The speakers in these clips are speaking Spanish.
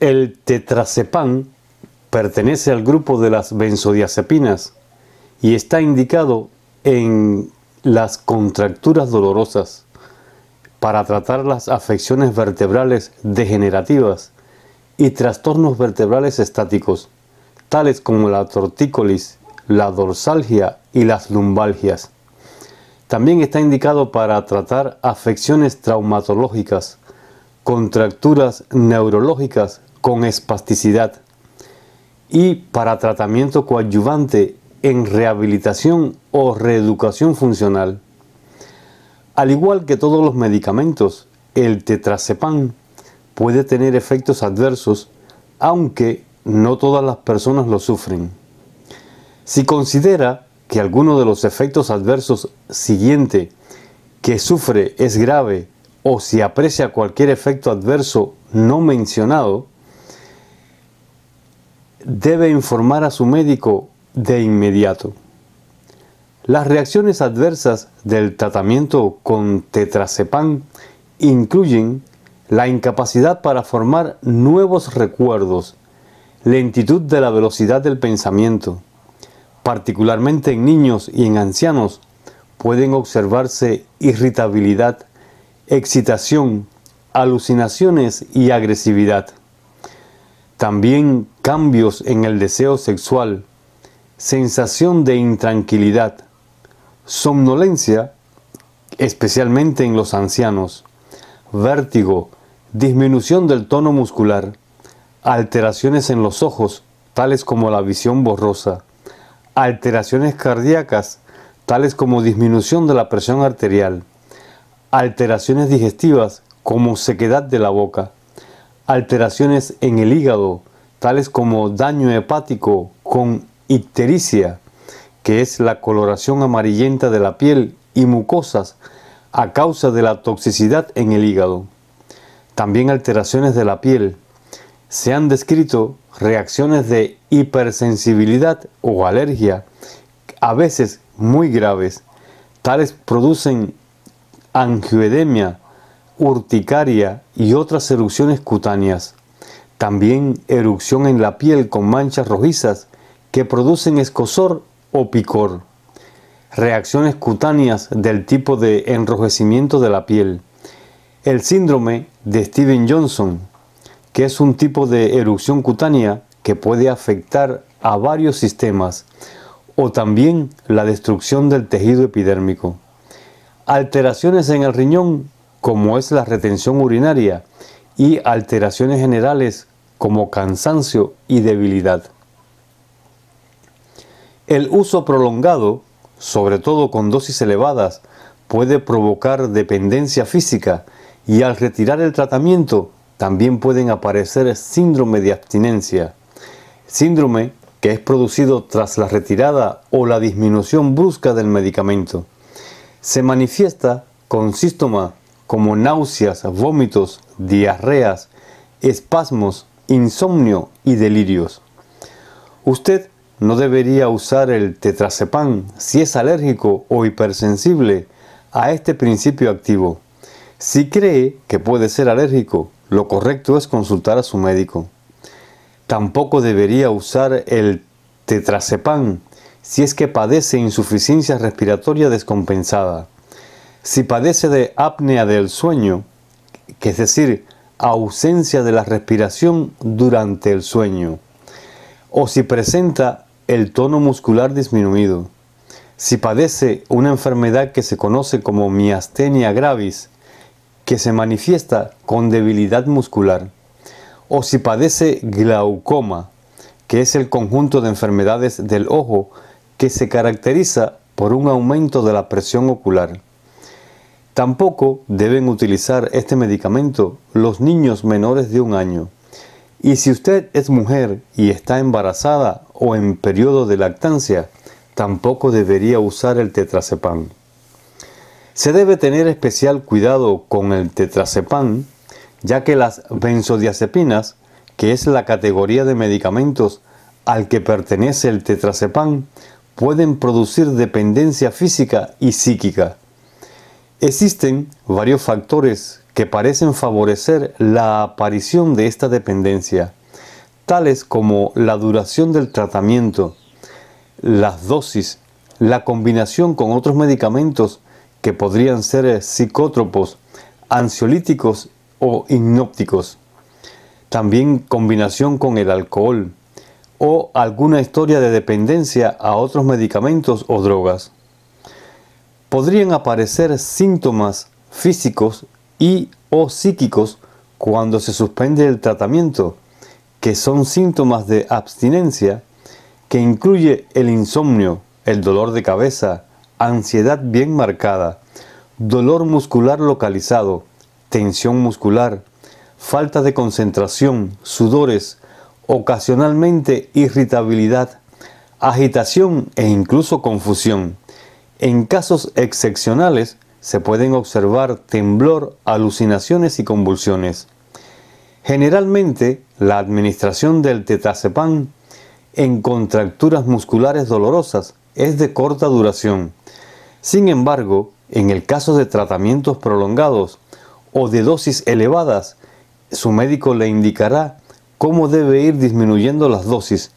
El tetrazepam pertenece al grupo de las benzodiazepinas y está indicado en las contracturas dolorosas para tratar las afecciones vertebrales degenerativas y trastornos vertebrales estáticos, tales como la tortícolis, la dorsalgia y las lumbalgias. También está indicado para tratar afecciones traumatológicas, contracturas neurológicas con espasticidad y para tratamiento coadyuvante en rehabilitación o reeducación funcional. Al igual que todos los medicamentos, el tetrazepam puede tener efectos adversos, aunque no todas las personas lo sufren. Si considera que alguno de los efectos adversos siguiente que sufre es grave o si aprecia cualquier efecto adverso no mencionado, debe informar a su médico de inmediato. Las reacciones adversas del tratamiento con tetrazepam incluyen la incapacidad para formar nuevos recuerdos, lentitud de la velocidad del pensamiento. Particularmente en niños y en ancianos pueden observarse irritabilidad, excitación, alucinaciones y agresividad. También cambios en el deseo sexual, sensación de intranquilidad, somnolencia, especialmente en los ancianos, vértigo, disminución del tono muscular, alteraciones en los ojos, tales como la visión borrosa, alteraciones cardíacas, tales como disminución de la presión arterial, alteraciones digestivas, como sequedad de la boca, alteraciones en el hígado, tales como daño hepático con ictericia, que es la coloración amarillenta de la piel y mucosas a causa de la toxicidad en el hígado. También alteraciones de la piel. Se han descrito reacciones de hipersensibilidad o alergia, a veces muy graves. Tales producen angioedema, urticaria y otras erupciones cutáneas. También erupción en la piel con manchas rojizas que producen escozor o picor, reacciones cutáneas del tipo de enrojecimiento de la piel, el síndrome de Stevens-Johnson, que es un tipo de erupción cutánea que puede afectar a varios sistemas, o también la destrucción del tejido epidérmico, alteraciones en el riñón, como es la retención urinaria, y alteraciones generales como cansancio y debilidad. El uso prolongado, sobre todo con dosis elevadas, puede provocar dependencia física y al retirar el tratamiento también pueden aparecer síndrome de abstinencia, síndrome que es producido tras la retirada o la disminución brusca del medicamento. Se manifiesta con síntomas como náuseas, vómitos, diarreas, espasmos, insomnio y delirios. Usted no debería usar el tetrazepam si es alérgico o hipersensible a este principio activo. Si cree que puede ser alérgico, lo correcto es consultar a su médico. Tampoco debería usar el tetrazepam si es que padece insuficiencia respiratoria descompensada. Si padece de apnea del sueño, que es decir, ausencia de la respiración durante el sueño, o si presenta el tono muscular disminuido, si padece una enfermedad que se conoce como miastenia gravis, que se manifiesta con debilidad muscular, o si padece glaucoma, que es el conjunto de enfermedades del ojo que se caracteriza por un aumento de la presión ocular. Tampoco deben utilizar este medicamento los niños menores de 1 año. Y si usted es mujer y está embarazada o en periodo de lactancia, tampoco debería usar el tetrazepam. Se debe tener especial cuidado con el tetrazepam, ya que las benzodiazepinas, que es la categoría de medicamentos al que pertenece el tetrazepam, pueden producir dependencia física y psíquica. Existen varios factores que parecen favorecer la aparición de esta dependencia, tales como la duración del tratamiento, las dosis, la combinación con otros medicamentos que podrían ser psicótropos, ansiolíticos o hipnóticos, también combinación con el alcohol o alguna historia de dependencia a otros medicamentos o drogas. Podrían aparecer síntomas físicos y o psíquicos cuando se suspende el tratamiento, que son síntomas de abstinencia, que incluye el insomnio, el dolor de cabeza, ansiedad bien marcada, dolor muscular localizado, tensión muscular, falta de concentración, sudores, ocasionalmente irritabilidad, agitación e incluso confusión. En casos excepcionales se pueden observar temblor, alucinaciones y convulsiones. Generalmente, la administración del tetrazepam en contracturas musculares dolorosas es de corta duración. Sin embargo, en el caso de tratamientos prolongados o de dosis elevadas, su médico le indicará cómo debe ir disminuyendo las dosis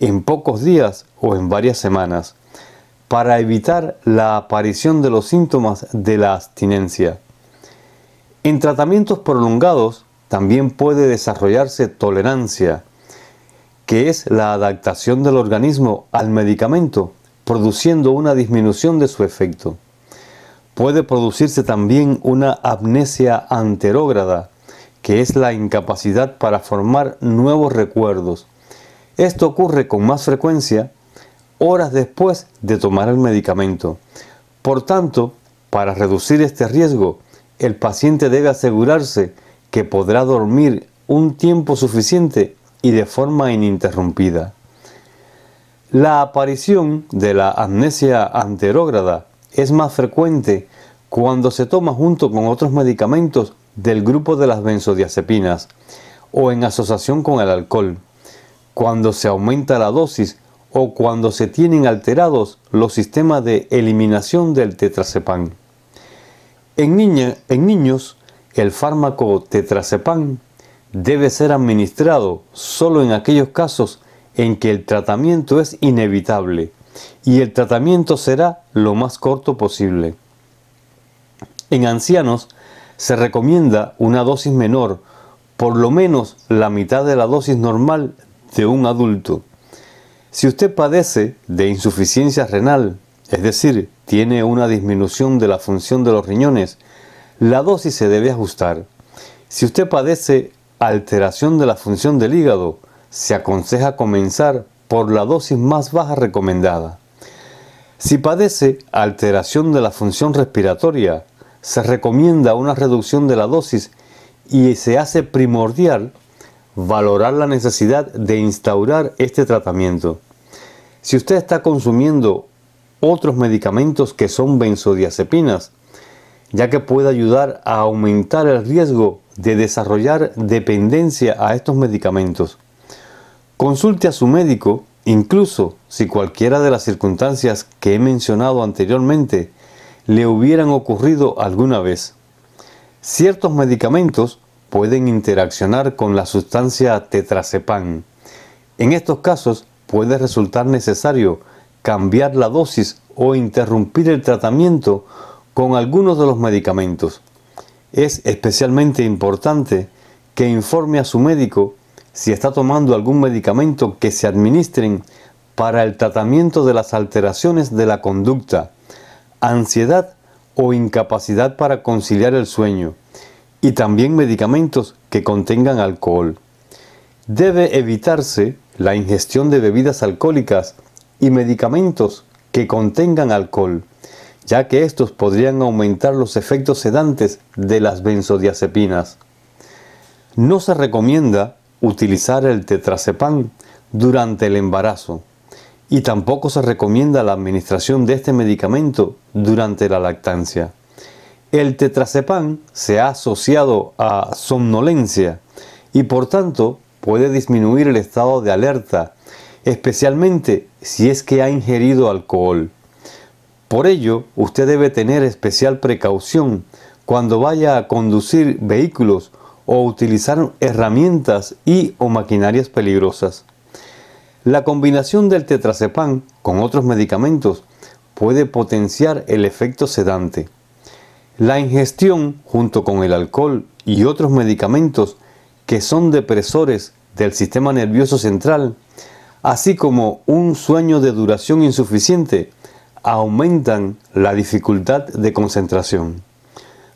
en pocos días o en varias semanas para evitar la aparición de los síntomas de la abstinencia. En tratamientos prolongados también puede desarrollarse tolerancia, que es la adaptación del organismo al medicamento, produciendo una disminución de su efecto. Puede producirse también una amnesia anterógrada, que es la incapacidad para formar nuevos recuerdos. Esto ocurre con más frecuencia horas después de tomar el medicamento. Por tanto, para reducir este riesgo, el paciente debe asegurarse que podrá dormir un tiempo suficiente y de forma ininterrumpida. La aparición de la amnesia anterógrada es más frecuente cuando se toma junto con otros medicamentos del grupo de las benzodiazepinas o en asociación con el alcohol, cuando se aumenta la dosis o cuando se tienen alterados los sistemas de eliminación del tetrazepam. En niños, el fármaco tetrazepam debe ser administrado solo en aquellos casos en que el tratamiento es inevitable y el tratamiento será lo más corto posible. En ancianos se recomienda una dosis menor, por lo menos la mitad de la dosis normal de un adulto. Si usted padece de insuficiencia renal, es decir, tiene una disminución de la función de los riñones, la dosis se debe ajustar. Si usted padece alteración de la función del hígado, se aconseja comenzar por la dosis más baja recomendada. Si padece alteración de la función respiratoria, se recomienda una reducción de la dosis y se hace primordial valorar la necesidad de instaurar este tratamiento. Si usted está consumiendo otros medicamentos que son benzodiazepinas, ya que puede ayudar a aumentar el riesgo de desarrollar dependencia a estos medicamentos. Consulte a su médico, incluso si cualquiera de las circunstancias que he mencionado anteriormente le hubieran ocurrido alguna vez. Ciertos medicamentos pueden interaccionar con la sustancia tetrazepam. En estos casos puede resultar necesario cambiar la dosis o interrumpir el tratamiento con algunos de los medicamentos. Es especialmente importante que informe a su médico si está tomando algún medicamento que se administren para el tratamiento de las alteraciones de la conducta, ansiedad o incapacidad para conciliar el sueño, y también medicamentos que contengan alcohol. Debe evitarse la ingestión de bebidas alcohólicas y medicamentos que contengan alcohol, ya que estos podrían aumentar los efectos sedantes de las benzodiazepinas. No se recomienda utilizar el tetrazepam durante el embarazo y tampoco se recomienda la administración de este medicamento durante la lactancia. El tetrazepam se ha asociado a somnolencia y por tanto puede disminuir el estado de alerta, especialmente si es que ha ingerido alcohol. Por ello, usted debe tener especial precaución cuando vaya a conducir vehículos o utilizar herramientas y o maquinarias peligrosas. La combinación del tetrazepam con otros medicamentos puede potenciar el efecto sedante. La ingestión junto con el alcohol y otros medicamentos que son depresores del sistema nervioso central, así como un sueño de duración insuficiente, aumentan la dificultad de concentración.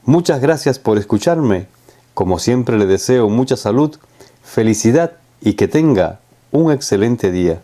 Muchas gracias por escucharme. Como siempre, le deseo mucha salud, felicidad y que tenga un excelente día.